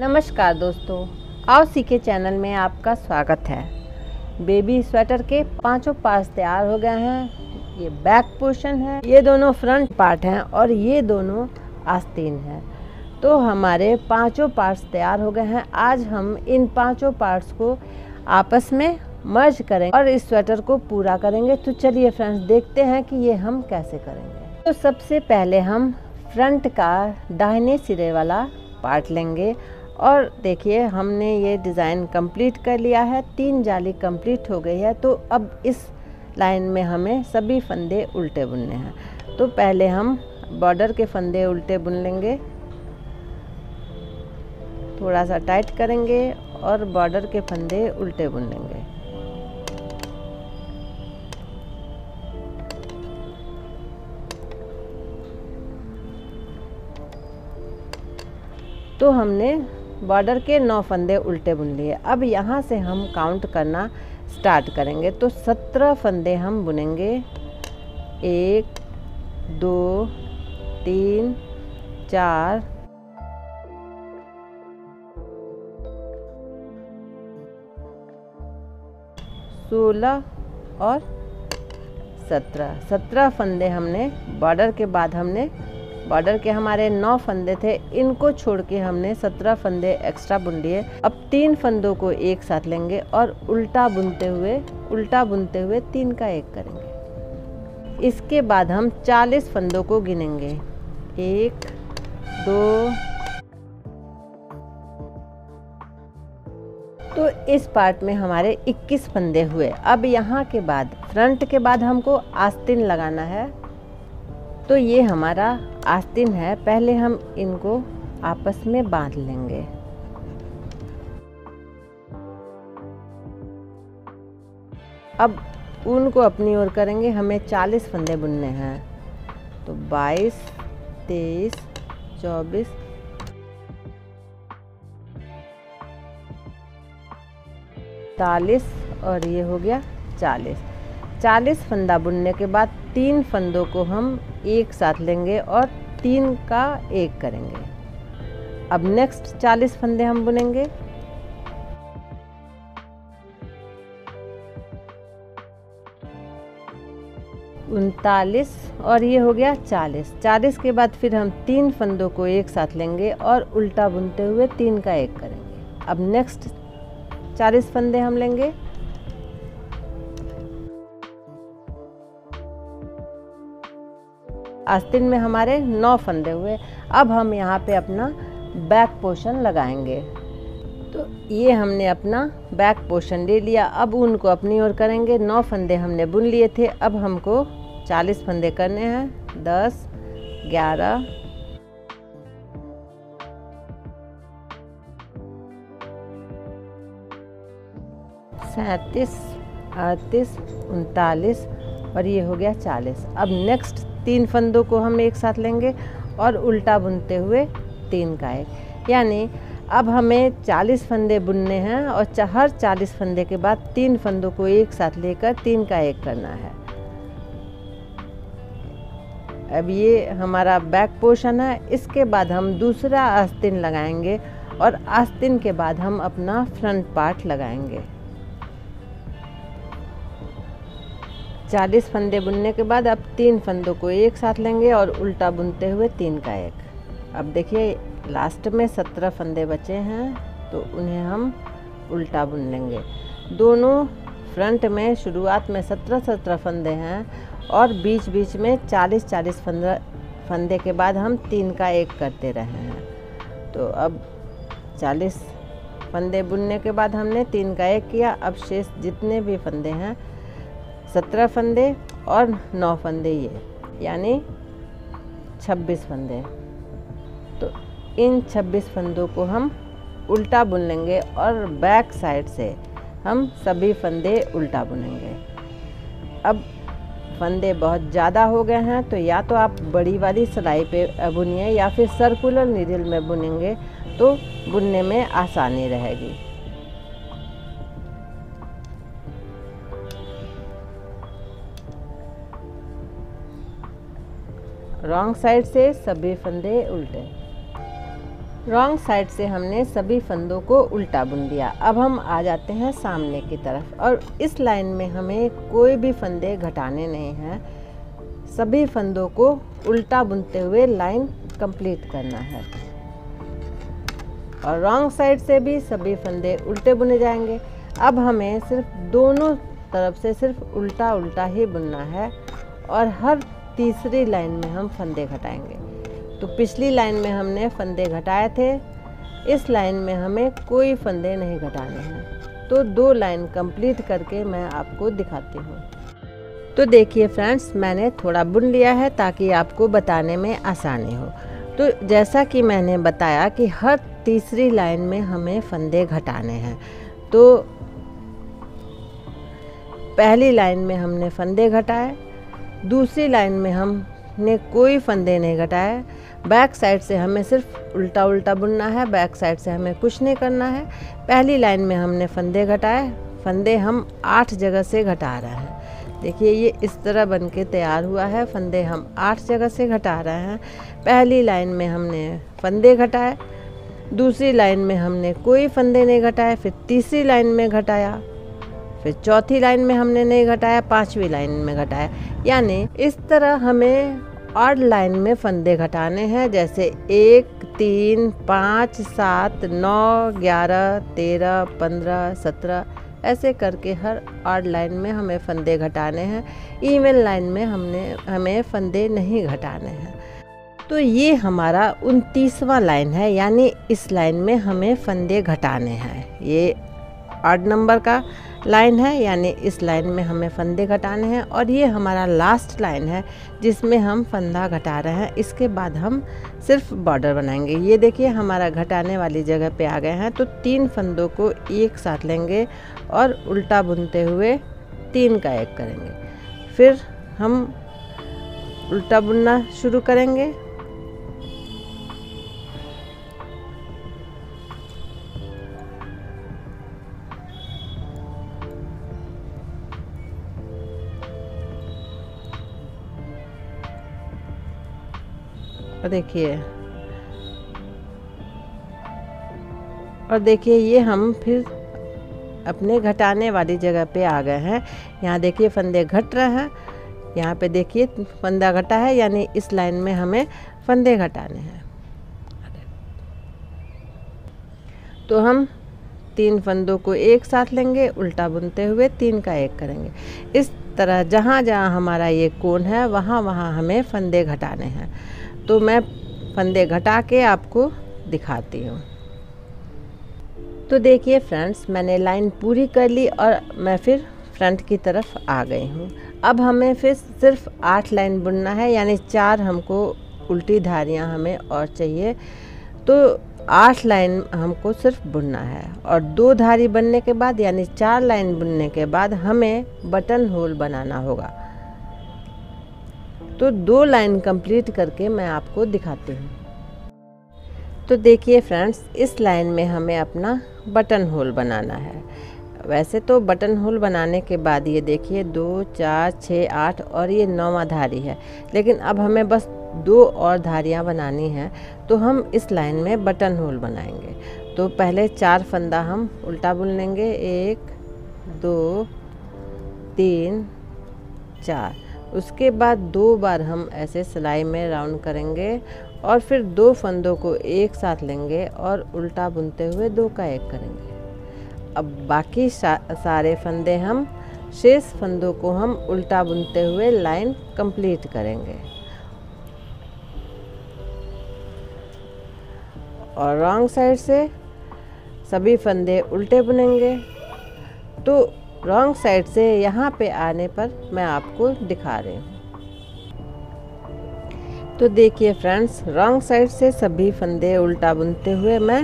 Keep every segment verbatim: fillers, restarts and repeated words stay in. नमस्कार दोस्तों, आओ सीखे चैनल में आपका स्वागत है। बेबी स्वेटर के पांचों पार्ट्स तैयार हो गए हैं। ये बैक पोर्शन है, ये दोनों फ्रंट पार्ट हैं और ये दोनों आस्तीन हैं। तो हमारे पांचों पार्ट्स तैयार हो गए हैं। आज हम इन पांचों पार्ट्स को आपस में मर्ज करेंगे और इस स्वेटर को पूरा करेंगे। तो चलिए फ्रेंड्स, देखते हैं कि ये हम कैसे करेंगे। तो सबसे पहले हम फ्रंट का दाहिने सिरे वाला पार्ट लेंगे और देखिए हमने ये डिज़ाइन कंप्लीट कर लिया है। तीन जाली कंप्लीट हो गई है। तो अब इस लाइन में हमें सभी फंदे उल्टे बुनने हैं। तो पहले हम बॉर्डर के फंदे उल्टे बुन लेंगे, थोड़ा सा टाइट करेंगे और बॉर्डर के फंदे उल्टे बुन लेंगे। तो हमने बॉर्डर के नौ फंदे उल्टे बुन लिए। अब यहाँ से हम काउंट करना स्टार्ट करेंगे। तो सत्रह फंदे हम बुनेंगे, एक दो तीन चार सोलह और सत्रह सत्रह फंदे हमने बॉर्डर के बाद हमने बॉर्डर के हमारे नौ फंदे थे, इनको छोड़ के हमने सत्रह फंदे एक्स्ट्रा बुन लिए। अब तीन फंदों को एक साथ लेंगे और उल्टा बुनते हुए उल्टा बुनते हुए तीन का एक करेंगे। इसके बाद हम चालीस फंदों को गिनेंगे, एक दो। तो इस पार्ट में हमारे इक्कीस फंदे हुए। अब यहाँ के बाद फ्रंट के बाद हमको आस्तीन लगाना है। तो ये हमारा आस्तीन है, पहले हम इनको आपस में बांध लेंगे। अब ऊन को अपनी ओर करेंगे, हमें चालीस फंदे बुनने हैं। तो बाईस, तेईस, चौबीस, तालीस और ये हो गया चालीस। चालीस फंदा बुनने के बाद तीन फंदों को हम एक साथ लेंगे और तीन का एक करेंगे। अब नेक्स्ट चालीस फंदे हम बुनेंगे। उनतालीस और ये हो गया चालीस। चालीस के बाद फिर हम तीन फंदों को एक साथ लेंगे और उल्टा बुनते हुए तीन का एक करेंगे। अब नेक्स्ट चालीस फंदे हम लेंगे। आस्तीन में हमारे नौ फंदे हुए। अब हम यहाँ पे अपना बैक पोर्शन लगाएंगे। तो ये हमने अपना बैक पोर्शन ले लिया। अब उनको अपनी ओर करेंगे, नौ फंदे हमने बुन लिए थे। अब हमको चालीस फंदे करने हैं, दस, ग्यारह, सैंतीस, अड़तीस, उनतालीस और ये हो गया चालीस। अब नेक्स्ट तीन फंदों को हम एक साथ लेंगे और उल्टा बुनते हुए तीन का एक, यानी अब हमें चालीस फंदे बुनने हैं और हर चालीस फंदे के बाद तीन फंदों को एक साथ लेकर तीन का एक करना है। अब ये हमारा बैक पोर्शन है। इसके बाद हम दूसरा आस्तीन लगाएंगे और आस्तीन के बाद हम अपना फ्रंट पार्ट लगाएंगे। चालीस फंदे बुनने के बाद अब तीन फंदों को एक साथ लेंगे और उल्टा बुनते हुए तीन का एक। अब देखिए लास्ट में सत्रह फंदे बचे हैं, तो उन्हें हम उल्टा बुन लेंगे। दोनों फ्रंट में शुरुआत में सत्रह सत्रह फंदे हैं और बीच बीच में चालीस चालीस फंदे फंदे के बाद हम तीन का एक करते रहे हैं। तो अब चालीस फंदे बुनने के बाद हमने तीन का एक किया। अब शेष जितने भी फंदे हैं, सत्रह फंदे और नौ फंदे, ये यानी छब्बीस फंदे। तो इन छब्बीस फंदों को हम उल्टा बुन लेंगे और बैक साइड से हम सभी फंदे उल्टा बुनेंगे। अब फंदे बहुत ज़्यादा हो गए हैं, तो या तो आप बड़ी वाली सिलाई पे बुनिए या फिर सर्कुलर नीडल में बुनेंगे, तो बुनने में आसानी रहेगी। रॉन्ग साइड से सभी फंदे उल्टे। रॉन्ग साइड से हमने सभी फंदों को उल्टा बुन दिया। अब हम आ जाते हैं सामने की तरफ और इस लाइन में हमें कोई भी फंदे घटाने नहीं हैं, सभी फंदों को उल्टा बुनते हुए लाइन कंप्लीट करना है। और रॉन्ग साइड से भी सभी फंदे उल्टे बुने जाएंगे। अब हमें सिर्फ दोनों तरफ से सिर्फ उल्टा उल्टा ही बुनना है और हर तीसरी लाइन में हम फंदे घटाएंगे। तो पिछली लाइन में हमने फंदे घटाए थे, इस लाइन में हमें कोई फंदे नहीं घटाने हैं। तो दो लाइन कंप्लीट करके मैं आपको दिखाती हूँ। तो देखिए फ्रेंड्स, मैंने थोड़ा बुन लिया है ताकि आपको बताने में आसानी हो। तो जैसा कि मैंने बताया कि हर तीसरी लाइन में हमें फंदे घटाने हैं, तो पहली लाइन में हमने फंदे घटाए, दूसरी लाइन में हमने कोई फंदे नहीं घटाए। बैक साइड से हमें सिर्फ उल्टा उल्टा बुनना है, बैक साइड से हमें कुछ नहीं करना है। पहली लाइन में हमने फंदे घटाए, फंदे हम आठ जगह से घटा रहे हैं। देखिए ये इस तरह बन के तैयार हुआ है, फंदे हम आठ जगह से घटा रहे हैं। पहली लाइन में हमने फंदे घटाए, दूसरी लाइन में हमने कोई फंदे नहीं घटाए, फिर तीसरी लाइन में घटाया, फिर चौथी लाइन में हमने नहीं घटाया, पांचवी लाइन में घटाया। यानी इस तरह हमें और लाइन में फंदे घटाने हैं, जैसे एक, तीन, पाँच, सात, नौ, ग्यारह, तेरह, पंद्रह, सत्रह, ऐसे करके हर और लाइन में हमें फंदे घटाने हैं। इवन लाइन में हमने हमें फंदे नहीं घटाने हैं। तो ये हमारा उनतीसवां लाइन है, यानी इस लाइन में हमें फंदे घटाने हैं। ये ऑड नंबर का लाइन है, यानी इस लाइन में हमें फंदे घटाने हैं। और ये हमारा लास्ट लाइन है जिसमें हम फंदा घटा रहे हैं। इसके बाद हम सिर्फ बॉर्डर बनाएंगे। ये देखिए हमारा घटाने वाली जगह पे आ गए हैं। तो तीन फंदों को एक साथ लेंगे और उल्टा बुनते हुए तीन का एक करेंगे, फिर हम उल्टा बुनना शुरू करेंगे। और देखिए और देखिए ये हम फिर अपने घटाने वाली जगह पे आ गए हैं। यहाँ देखिए फंदे घट रहे हैं, यहाँ पे देखिए फंदा घटा है, यानी इस लाइन में हमें फंदे घटाने हैं। तो हम तीन फंदों को एक साथ लेंगे, उल्टा बुनते हुए तीन का एक करेंगे। इस तरह जहाँ जहाँ हमारा ये कोण है वहाँ वहाँ हमें फंदे घटाने हैं। तो मैं फंदे घटा के आपको दिखाती हूँ। तो देखिए फ्रेंड्स, मैंने लाइन पूरी कर ली और मैं फिर फ्रंट की तरफ आ गई हूँ। अब हमें फिर सिर्फ आठ लाइन बुनना है, यानी चार हमको उल्टी धारियाँ हमें और चाहिए। तो आठ लाइन हमको सिर्फ बुनना है और दो धारी बनने के बाद यानी चार लाइन बुनने के बाद हमें बटन होल बनाना होगा। तो दो लाइन कंप्लीट करके मैं आपको दिखाती हूँ। तो देखिए फ्रेंड्स, इस लाइन में हमें अपना बटन होल बनाना है। वैसे तो बटन होल बनाने के बाद ये देखिए दो, चार, छः, आठ और ये नौवां धारी है, लेकिन अब हमें बस दो और धारियाँ बनानी हैं। तो हम इस लाइन में बटन होल बनाएंगे। तो पहले चार फंदा हम उल्टा बुन लेंगे, एक, दो, तीन, चार। उसके बाद दो बार हम ऐसे सिलाई में राउंड करेंगे और फिर दो फंदों को एक साथ लेंगे और उल्टा बुनते हुए दो का एक करेंगे। अब बाकी सारे फंदे हम शेष फंदों को हम उल्टा बुनते हुए लाइन कंप्लीट करेंगे। और रॉन्ग साइड से सभी फंदे उल्टे बुनेंगे। तो रॉन्ग साइड से यहाँ पे आने पर मैं आपको दिखा रही हूँ। तो देखिए फ्रेंड्स, रॉन्ग साइड से सभी फंदे उल्टा बुनते हुए मैं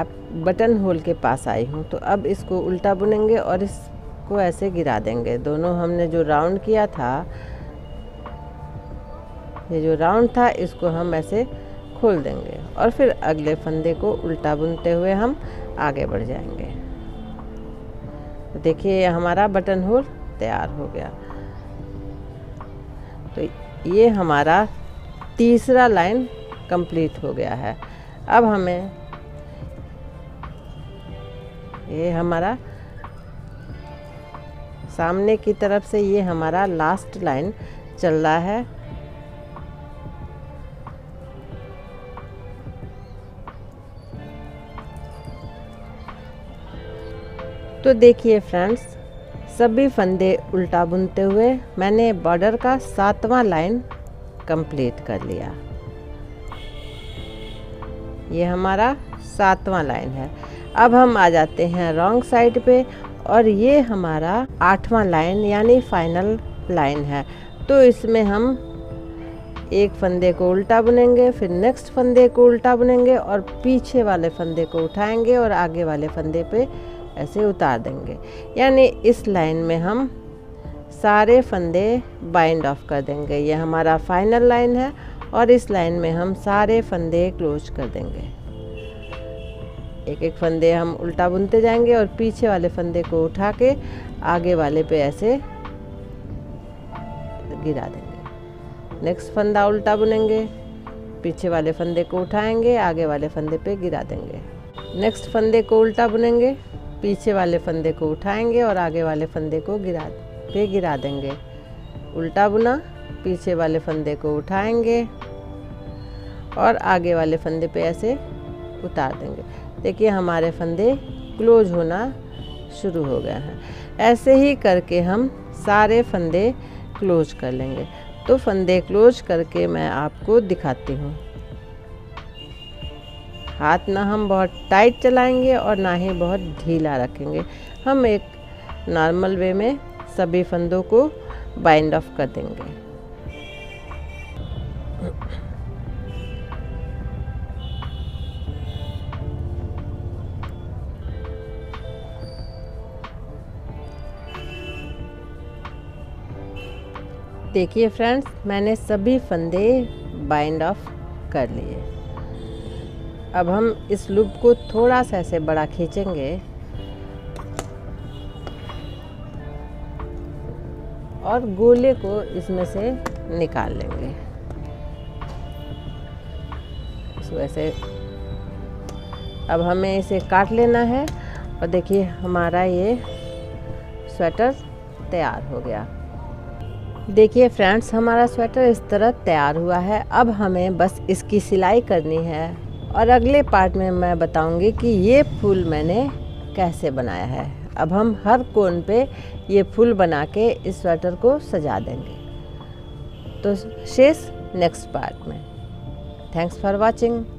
आप बटन होल के पास आई हूँ। तो अब इसको उल्टा बुनेंगे और इसको ऐसे गिरा देंगे। दोनों हमने जो राउंड किया था, ये जो राउंड था, इसको हम ऐसे खोल देंगे और फिर अगले फंदे को उल्टा बुनते हुए हम आगे बढ़ जाएंगे। देखिए हमारा बटन होल तैयार हो गया। तो ये हमारा तीसरा लाइन कंप्लीट हो गया है। अब हमें ये हमारा सामने की तरफ से ये हमारा लास्ट लाइन चल रहा है। तो देखिए फ्रेंड्स, सभी फंदे उल्टा बुनते हुए मैंने बॉर्डर का सातवां लाइन कंप्लीट कर लिया। ये हमारा सातवां लाइन है। अब हम आ जाते हैं रॉन्ग साइड पे और ये हमारा आठवां लाइन यानी फाइनल लाइन है। तो इसमें हम एक फंदे को उल्टा बुनेंगे, फिर नेक्स्ट फंदे को उल्टा बुनेंगे और पीछे वाले फंदे को उठाएंगे और आगे वाले फंदे पे ऐसे उतार देंगे। यानी इस लाइन में हम सारे फंदे बाइंड ऑफ कर देंगे। ये हमारा फाइनल लाइन है और इस लाइन में हम सारे फंदे क्लोज कर देंगे। एक एक फंदे हम उल्टा बुनते जाएंगे और पीछे वाले फंदे को उठा के आगे वाले पे ऐसे गिरा देंगे। नेक्स्ट फंदा उल्टा बुनेंगे, पीछे वाले फंदे को उठाएंगे, आगे वाले फंदे पे गिरा देंगे। नेक्स्ट फंदे को उल्टा बुनेंगे, पीछे वाले फंदे को उठाएंगे और आगे वाले फंदे को गिरा पे गिरा देंगे। उल्टा बुना, पीछे वाले फंदे को उठाएंगे और आगे वाले फंदे पे ऐसे उतार देंगे। देखिए हमारे फंदे क्लोज होना शुरू हो गए हैं। ऐसे ही करके हम सारे फंदे क्लोज कर लेंगे। तो फंदे क्लोज करके मैं आपको दिखाती हूँ। हाथ ना हम बहुत टाइट चलाएंगे और ना ही बहुत ढीला रखेंगे। हम एक नॉर्मल वे में सभी फंदों को बाइंड ऑफ कर देंगे। देखिए फ्रेंड्स, मैंने सभी फंदे बाइंड ऑफ कर लिए। अब हम इस लूप को थोड़ा सा ऐसे बड़ा खींचेंगे और गोले को इसमें से निकाल लेंगे। इसको ऐसे अब हमें इसे काट लेना है और देखिए हमारा ये स्वेटर तैयार हो गया। देखिए फ्रेंड्स, हमारा स्वेटर इस तरह तैयार हुआ है। अब हमें बस इसकी सिलाई करनी है और अगले पार्ट में मैं बताऊंगी कि ये फूल मैंने कैसे बनाया है। अब हम हर कोन पे ये फूल बना के इस स्वेटर को सजा देंगे। तो शेष नेक्स्ट पार्ट में। Thanks for watching.